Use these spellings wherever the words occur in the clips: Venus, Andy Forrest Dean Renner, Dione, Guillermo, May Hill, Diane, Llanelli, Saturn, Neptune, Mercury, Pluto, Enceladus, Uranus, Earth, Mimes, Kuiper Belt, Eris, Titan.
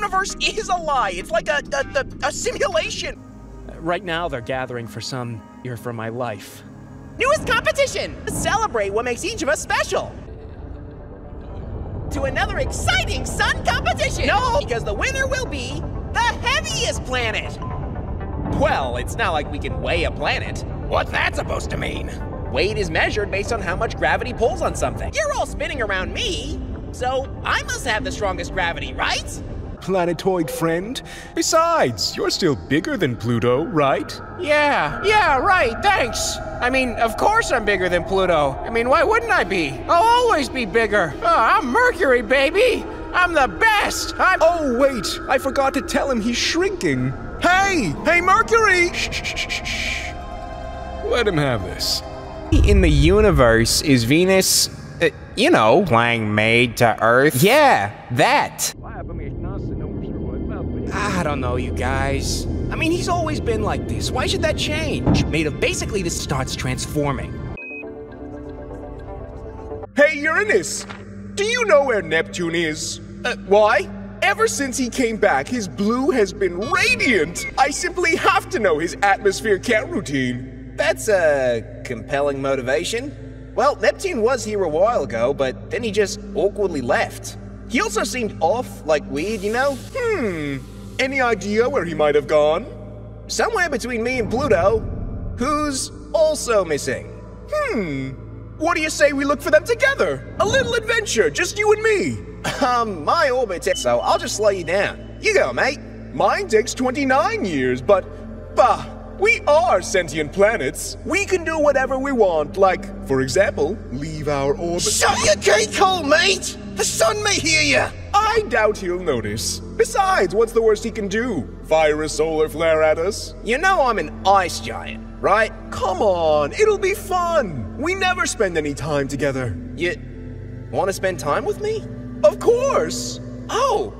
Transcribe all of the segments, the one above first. universe is a lie. It's like a simulation. Right now, they're gathering for some Year for My Life. Newest competition! Celebrate what makes each of us special. To another exciting sun competition! No, because the winner will be the heaviest planet. Well, it's not like we can weigh a planet. What's that supposed to mean? Weight is measured based on how much gravity pulls on something. You're all spinning around me, so I must have the strongest gravity, right? Planetoid friend? Besides, you're still bigger than Pluto, right? Yeah, right, thanks. I mean, of course I'm bigger than Pluto. I mean, why wouldn't I be? I'll always be bigger. Oh, I'm Mercury, baby. I'm the best. Oh, wait, I forgot to tell him he's shrinking. Hey, Mercury! Shh. Let him have this. In the universe, is Venus, playing maid to Earth? Yeah, that. I don't know, you guys. I mean, he's always been like this. Why should that change? Made of basically this starts transforming. Hey, Uranus, do you know where Neptune is? Why? Ever since he came back, his blue has been radiant. I simply have to know his atmosphere count routine. That's a compelling motivation. Well, Neptune was here a while ago, but then he just awkwardly left. He also seemed off, like weird, you know? Any idea where he might have gone? Somewhere between me and Pluto, who's also missing. What do you say we look for them together? A little adventure, just you and me. My orbit, so I'll just slow you down. You go, mate. Mine takes 29 years, but bah, we are sentient planets. We can do whatever we want, like, for example, leave our orbit. Shut your cake hole, mate! The sun may hear you! I doubt he'll notice. Besides, what's the worst he can do? Fire a solar flare at us? You know I'm an ice giant, right? Come on, it'll be fun! We never spend any time together. You want to spend time with me? Of course! Oh!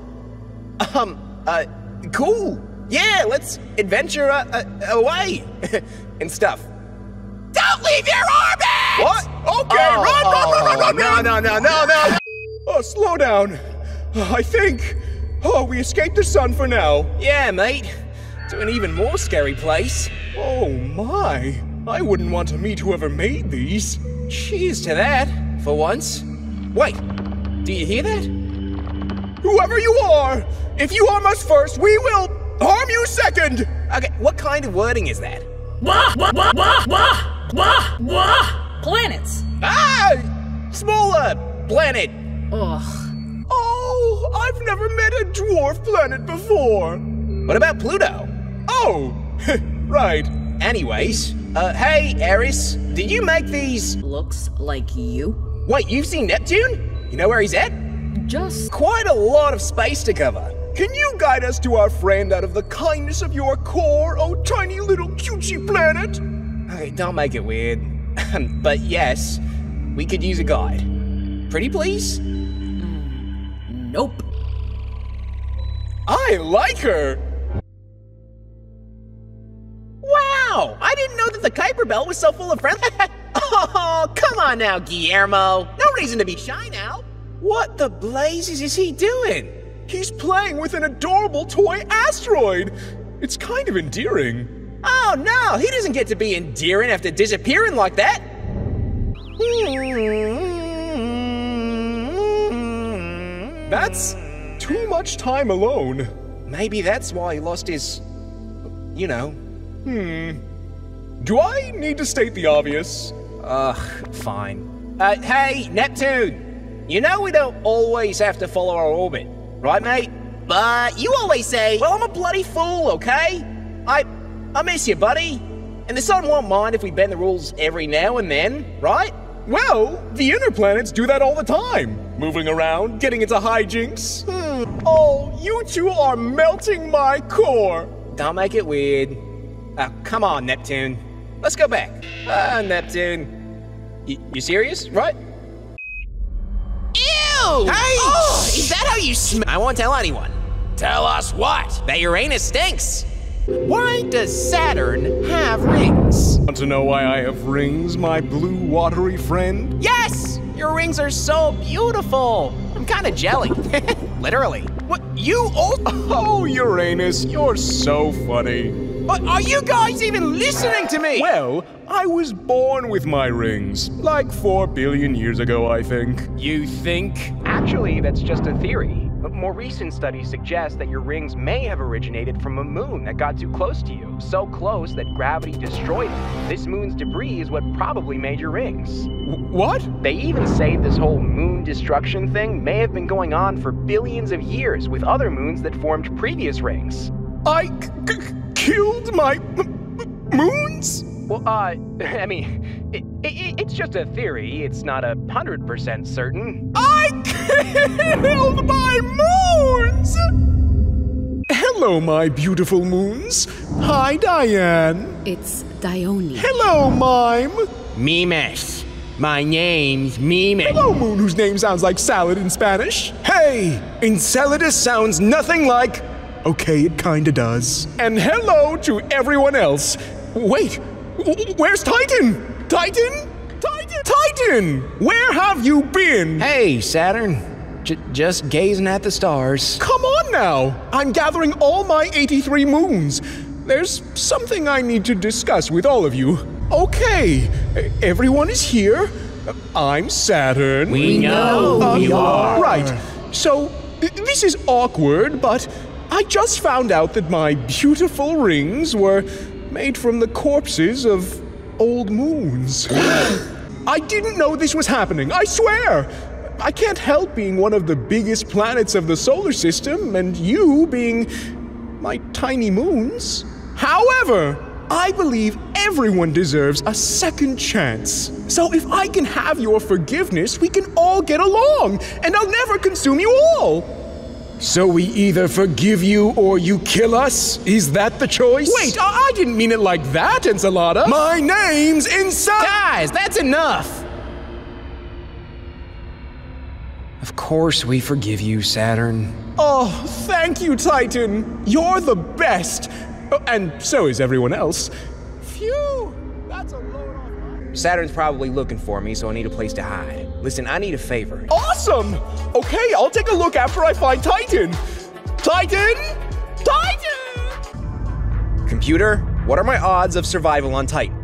Cool! Yeah, let's adventure away! and stuff. Don't leave your orbit! What? Okay, run! No! Oh, slow down. I think... Oh, we escaped the sun for now. Yeah, mate. To an even more scary place. Oh, my. I wouldn't want to meet whoever made these. Cheers to that, for once. Wait, do you hear that? Whoever you are, if you harm us first, we will harm you second! Okay, what kind of wording is that? Planets. Ah! Smaller planet. Ugh. Oh, I've never met a dwarf planet before. What about Pluto? Oh, right. Anyways, hey, Eris, did you make these? Looks like you. Wait, you've seen Neptune? You know where he's at? Just... Quite a lot of space to cover. Can you guide us to our friend out of the kindness of your core, oh tiny little cutesy planet? Okay, don't make it weird. But yes, we could use a guide. Pretty please? Nope. I like her! Wow! I didn't know that the Kuiper Belt was so full of friends. Oh, come on now, Guillermo. No reason to be shy now. What the blazes is he doing? He's playing with an adorable toy asteroid. It's kind of endearing. Oh, no, he doesn't get to be endearing after disappearing like that. That's too much time alone. Maybe that's why he lost his, you know. Do I need to state the obvious? Ugh, fine. Hey, Neptune! You know we don't always have to follow our orbit, right, mate? But you always say, well, I'm a bloody fool, okay? I miss you, buddy. And the sun won't mind if we bend the rules every now and then, right? Well, the inner planets do that all the time. Moving around, getting into hijinks. Oh, you two are melting my core. Don't make it weird. Oh, come on, Neptune. Let's go back. Neptune. You serious, right? Ew! Hey! Oh, is that how you smell? I won't tell anyone. Tell us what? That Uranus stinks. Why does Saturn have rings? Want to know why I have rings, my blue watery friend? Yes! Your rings are so beautiful! I'm kind of jelly. Literally. What? You all- Oh, Uranus, you're so funny. But are you guys even listening to me? Well, I was born with my rings. Like 4 billion years ago, I think. You think? Actually, that's just a theory. But more recent studies suggest that your rings may have originated from a moon that got too close to you. So close that gravity destroyed it. This moon's debris is what probably made your rings. What? They even say this whole moon destruction thing may have been going on for billions of years with other moons that formed previous rings. I killed my moons? Well, I mean, it's just a theory. It's not 100% certain. I killed my moons! Hello, my beautiful moons. Hi, Diane. It's Dione. Hello, Mime. Mimes. My name's Mimes. Hello, moon whose name sounds like salad in Spanish. Hey, Enceladus sounds nothing like... Okay, it kinda does. And hello to everyone else. Wait, where's Titan? Titan! Where have you been? Hey, Saturn. Just gazing at the stars. Come on now! I'm gathering all my 83 moons. There's something I need to discuss with all of you. Okay, everyone is here. I'm Saturn. We know who you are. Right, so this is awkward, but... I just found out that my beautiful rings were made from the corpses of old moons. I didn't know this was happening, I swear! I can't help being one of the biggest planets of the solar system, and you being my tiny moons. However, I believe everyone deserves a second chance. So if I can have your forgiveness, we can all get along, and I'll never consume you all! So we either forgive you or you kill us? Is that the choice? Wait, I didn't mean it like that, Encelada. My name's Encelada. Guys, that's enough. Of course we forgive you, Saturn. Oh, thank you, Titan. You're the best. Oh, and so is everyone else. Phew, that's a load on me. Saturn's probably looking for me, so I need a place to hide. Listen, I need a favor. Awesome! Okay, I'll take a look after I find Titan. Titan! Computer, what are my odds of survival on Titan?